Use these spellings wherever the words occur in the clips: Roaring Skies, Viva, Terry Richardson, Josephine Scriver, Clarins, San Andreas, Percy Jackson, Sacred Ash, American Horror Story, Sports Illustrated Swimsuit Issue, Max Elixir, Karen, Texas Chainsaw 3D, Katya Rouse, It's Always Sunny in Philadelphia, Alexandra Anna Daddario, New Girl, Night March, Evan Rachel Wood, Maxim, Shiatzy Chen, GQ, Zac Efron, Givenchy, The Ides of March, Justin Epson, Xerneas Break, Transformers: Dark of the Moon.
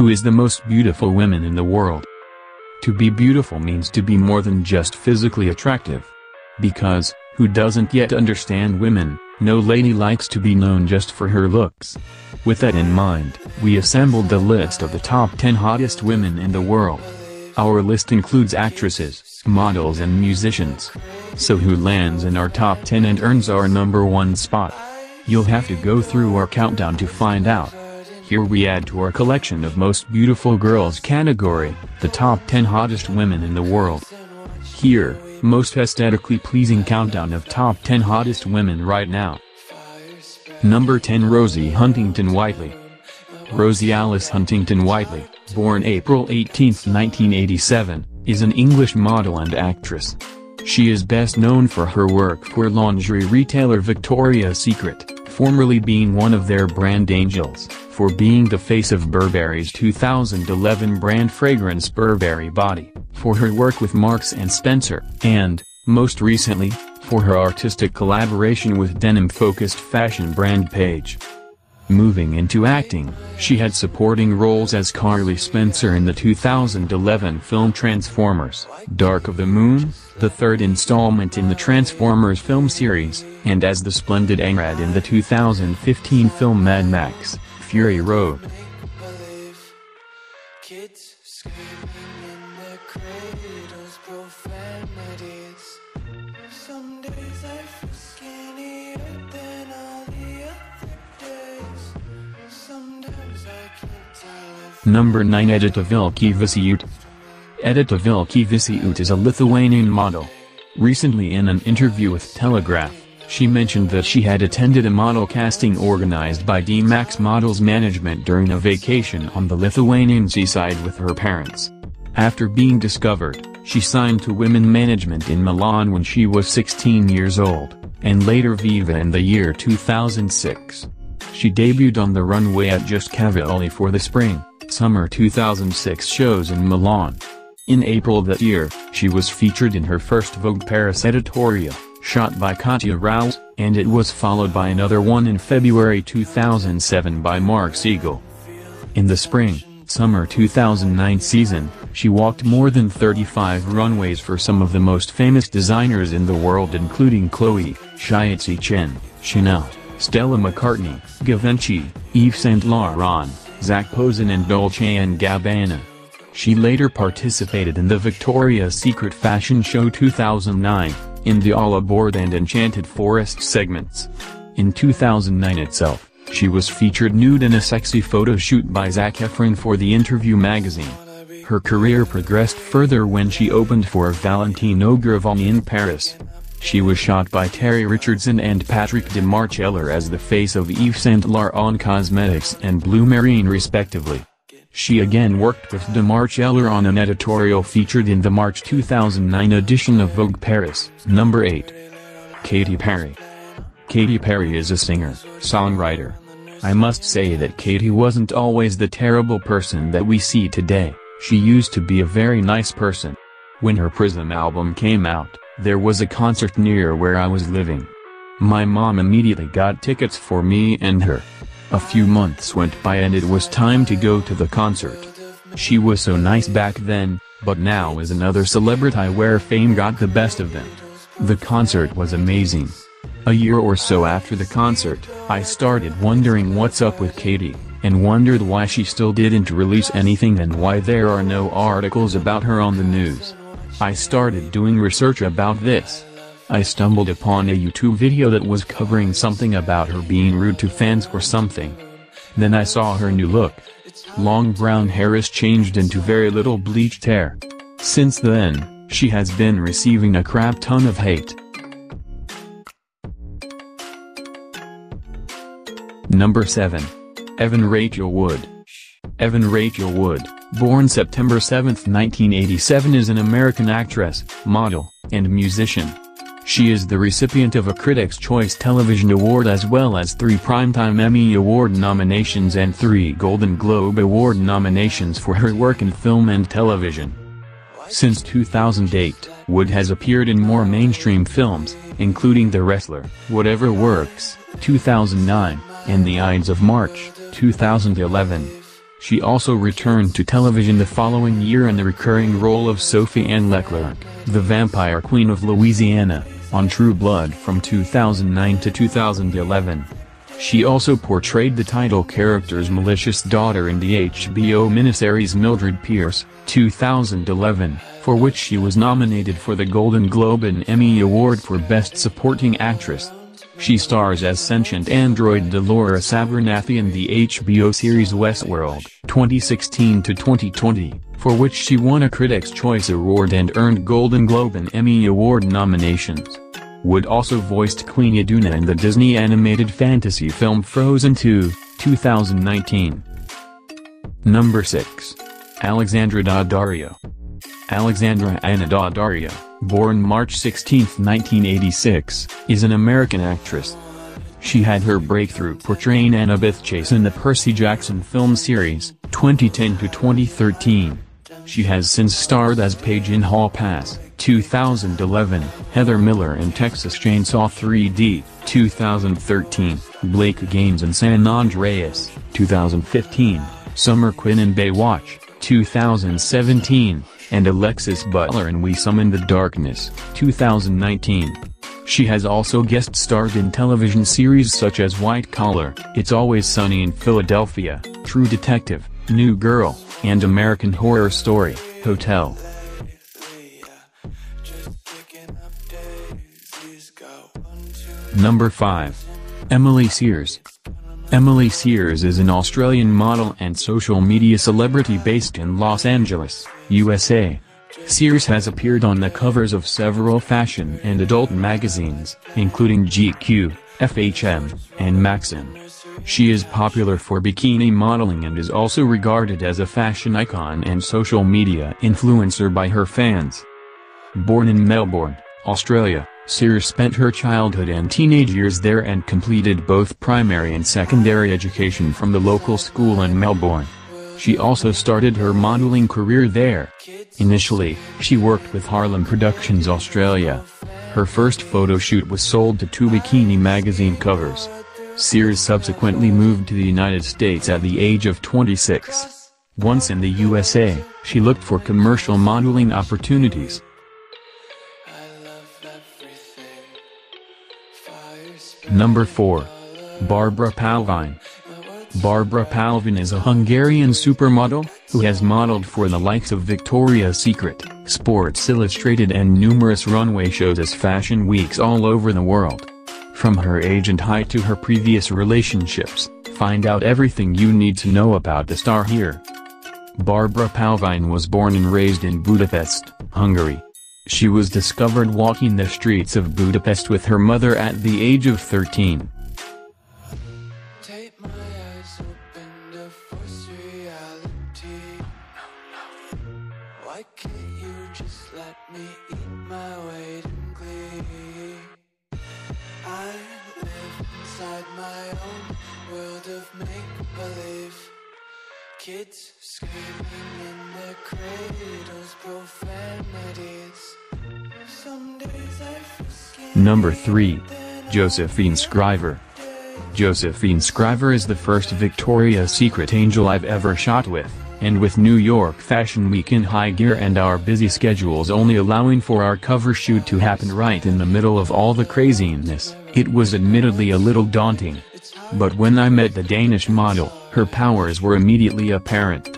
who is the most beautiful woman in the world. To be beautiful means to be more than just physically attractive. Because, who doesn't yet understand women, no lady likes to be known just for her looks. With that in mind, we assembled the list of the top 10 hottest women in the world. Our list includes actresses, models and musicians. So who lands in our top 10 and earns our number 1 spot? You'll have to go through our countdown to find out. Here we add to our collection of most beautiful girls category, the top 10 hottest women in the world. Here, most aesthetically pleasing countdown of top 10 hottest women right now. Number 10, Rosie Huntington-Whiteley. Rosie Alice Huntington-Whiteley, born April 18, 1987, is an English model and actress. She is best known for her work for lingerie retailer Victoria's Secret, formerly being one of their brand angels, for being the face of Burberry's 2011 brand fragrance Burberry Body, for her work with Marks and Spencer, and, most recently, for her artistic collaboration with denim-focused fashion brand Paige. Moving into acting, she had supporting roles as Carly Spencer in the 2011 film Transformers: Dark of the Moon, the third installment in the Transformers film series, and as the splendid Angrad in the 2015 film Mad Max: Fury Road. Number 9, Edita Vilkeviciute. Edita Vilkeviciute is a Lithuanian model. Recently in an interview with Telegraph, she mentioned that she had attended a model casting organized by D-Max Models Management during a vacation on the Lithuanian seaside with her parents. After being discovered, she signed to Women Management in Milan when she was 16 years old, and later Viva in the year 2006. She debuted on the runway at Just Cavalli for the spring, summer 2006 shows in Milan. In April that year, she was featured in her first Vogue Paris editorial, shot by Katya Rouse, and it was followed by another one in February 2007 by Mark Siegel. In the spring, summer 2009 season, she walked more than 35 runways for some of the most famous designers in the world, including Chloe, Shiatzy Chen, Chanel, Stella McCartney, Givenchy, Yves Saint Laurent, Zac Posen and Dolce and Gabbana. She later participated in the Victoria's Secret Fashion Show 2009, in the All Aboard and Enchanted Forest segments. In 2009 itself, she was featured nude in a sexy photo shoot by Zac Efron for the Interview magazine. Her career progressed further when she opened for Valentino Garavani in Paris. She was shot by Terry Richardson and Patrick Demarchelier as the face of Yves Saint Laurent Cosmetics and Blue Marine respectively. She again worked with Demarchelier on an editorial featured in the March 2009 edition of Vogue Paris. Number 8. Katy Perry. Katy Perry is a singer, songwriter. I must say that Katy wasn't always the terrible person that we see today, she used to be a very nice person. When her Prism album came out, there was a concert near where I was living. My mom immediately got tickets for me and her. A few months went by and it was time to go to the concert. She was so nice back then, but now is another celebrity where fame got the best of them. The concert was amazing. A year or so after the concert, I started wondering what's up with Katy, and wondered why she still didn't release anything and why there are no articles about her on the news. I started doing research about this. I stumbled upon a YouTube video that was covering something about her being rude to fans or something. Then I saw her new look. Long brown hair is changed into very little bleached hair. Since then, she has been receiving a crap ton of hate. Number 7. Evan Rachel Wood. Evan Rachel Wood, born September 7, 1987, is an American actress, model, and musician. She is the recipient of a Critics' Choice Television Award as well as 3 Primetime Emmy Award nominations and 3 Golden Globe Award nominations for her work in film and television. Since 2008, Wood has appeared in more mainstream films, including The Wrestler, Whatever Works, 2009, and The Ides of March, 2011. She also returned to television the following year in the recurring role of Sophie Ann Leclerc, the Vampire Queen of Louisiana, on True Blood from 2009 to 2011. She also portrayed the title character's malicious daughter in the HBO miniseries Mildred Pierce, 2011, for which she was nominated for the Golden Globe and Emmy Award for Best Supporting Actress. She stars as sentient android Delora Abernathy in the HBO series Westworld, 2016-2020, for which she won a Critics' Choice Award and earned Golden Globe and Emmy Award nominations. Wood also voiced Queen Iduna in the Disney animated fantasy film Frozen 2, 2019. Number 6. Alexandra Daddario. Alexandra Anna Daddario, born March 16, 1986, is an American actress. She had her breakthrough portraying Annabeth Chase in the Percy Jackson film series, 2010-2013. She has since starred as Paige in Hall Pass, 2011, Heather Miller in Texas Chainsaw 3D, 2013, Blake Gaines in San Andreas, 2015, Summer Quinn in Baywatch, 2017, and Alexis Butler in We Summon the Darkness, 2019. She has also guest starred in television series such as White Collar, It's Always Sunny in Philadelphia, True Detective, New Girl, and American Horror Story, Hotel. Number 5. Emily Sears. Emily Sears is an Australian model and social media celebrity based in Los Angeles, USA. Sears has appeared on the covers of several fashion and adult magazines, including GQ, FHM, and Maxim. She is popular for bikini modeling and is also regarded as a fashion icon and social media influencer by her fans. Born in Melbourne, Australia, Sears spent her childhood and teenage years there and completed both primary and secondary education from the local school in Melbourne. She also started her modeling career there. Initially, she worked with Harlem Productions Australia. Her first photo shoot was sold to 2 bikini magazine covers. Sears subsequently moved to the United States at the age of 26. Once in the USA, she looked for commercial modeling opportunities. Number 4. Barbara Palvin. Barbara Palvin is a Hungarian supermodel, who has modeled for the likes of Victoria's Secret, Sports Illustrated and numerous runway shows as fashion weeks all over the world. From her age and height to her previous relationships, find out everything you need to know about the star here. Barbara Palvin was born and raised in Budapest, Hungary. She was discovered walking the streets of Budapest with her mother at the age of 13. Number 3. Josephine Scriver. Josephine Scriver is the first Victoria's Secret angel I've ever shot with, and with New York Fashion Week in high gear and our busy schedules only allowing for our cover shoot to happen right in the middle of all the craziness, it was admittedly a little daunting. But when I met the Danish model, her powers were immediately apparent.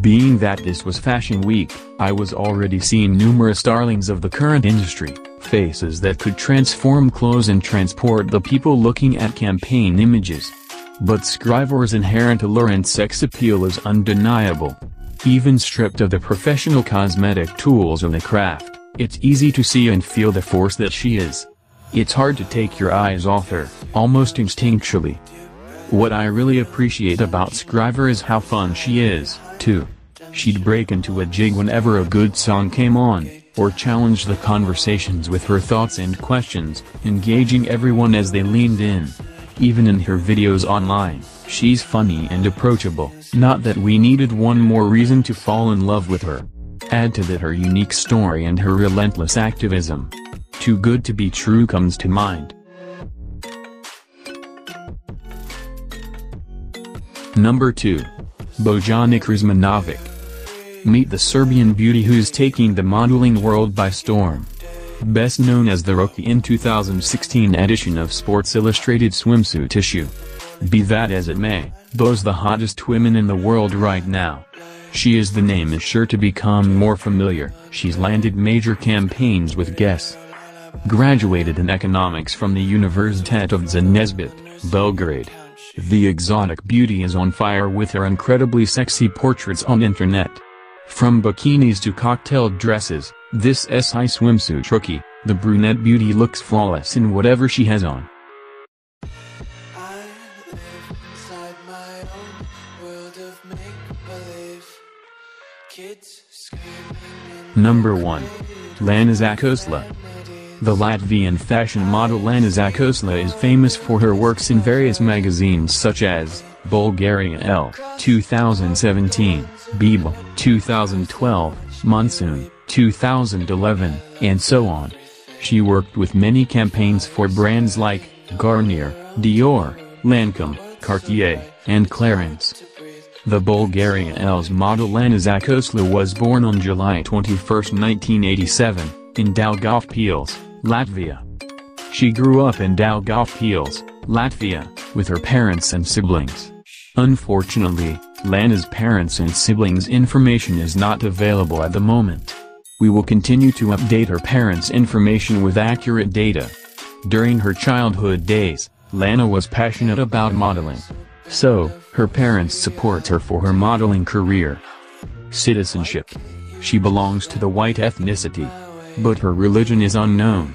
Being that this was Fashion Week, I was already seeing numerous darlings of the current industry. Faces that could transform clothes and transport the people looking at campaign images. But Scriver's inherent allure and sex appeal is undeniable. Even stripped of the professional cosmetic tools of the craft, it's easy to see and feel the force that she is. It's hard to take your eyes off her, almost instinctually. What I really appreciate about Scriver is how fun she is, too. She'd break into a jig whenever a good song came on, or challenge the conversations with her thoughts and questions, engaging everyone as they leaned in. Even in her videos online, she's funny and approachable, not that we needed one more reason to fall in love with her. Add to that her unique story and her relentless activism. Too Good to Be True comes to mind. Number 2. Bojana Krizmanovic. Meet the Serbian beauty who's taking the modeling world by storm. Best known as the Rookie in 2016 edition of Sports Illustrated swimsuit issue. Be that as it may, Bo's the hottest woman in the world right now. She is the name is sure to become more familiar. She's landed major campaigns with Guess. Graduated in economics from the Universitet of Zanesbit, Belgrade. The exotic beauty is on fire with her incredibly sexy portraits on internet. From bikinis to cocktail dresses, this SI swimsuit rookie, the brunette beauty looks flawless in whatever she has on. Number 1. Lana Zakosla. The Latvian fashion model Lana Zakosla is famous for her works in various magazines such as Bulgaria L. 2017, Biba. 2012, Monsoon. 2011, and so on. She worked with many campaigns for brands like Garnier, Dior, Lancome, Cartier, and Clarins. The Bulgarian L's model Lana Zakosla was born on July 21, 1987, in Daugavpils, Latvia. She grew up in Daugavpils, Latvia, with her parents and siblings. Unfortunately, Lana's parents and siblings' information is not available at the moment. We will continue to update her parents' information with accurate data. During her childhood days, Lana was passionate about modeling. So, her parents support her for her modeling career. Citizenship. She belongs to the white ethnicity. But her religion is unknown.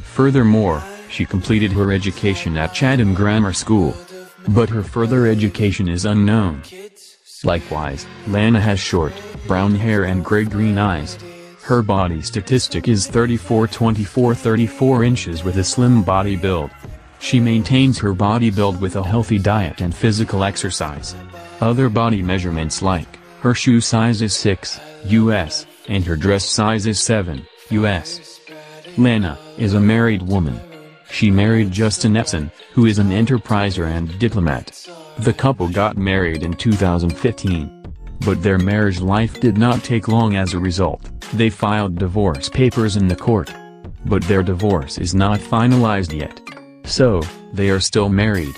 Furthermore, she completed her education at Chatham Grammar School. But her further education is unknown. Likewise, Lana has short, brown hair and grey-green eyes. Her body statistic is 34-24-34 inches with a slim body build. She maintains her body build with a healthy diet and physical exercise. Other body measurements like, her shoe size is 6, US, and her dress size is 7, US. Lana is a married woman. She married Justin Epson, who is an enterpriser and diplomat. The couple got married in 2015. But their marriage life did not take long as a result, they filed divorce papers in the court. But their divorce is not finalized yet. So, they are still married.